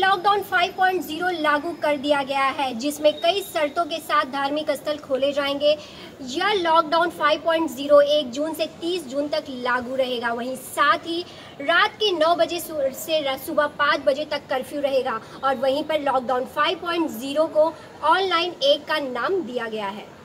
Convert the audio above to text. Lockdown 5.0 लागू कर दिया गया है, जिसमें कई शर्तों के साथ धार्मिक स्थल खोले जाएंगे। यह लॉकडाउन 5.0 1 जून से 30 जून तक लागू रहेगा। वहीं साथ ही रात के 9 बजे से सुबह 5 बजे तक कर्फ्यू रहेगा और वहीं पर लॉकडाउन 5.0 को ऑनलाइन 1 का नाम दिया गया है।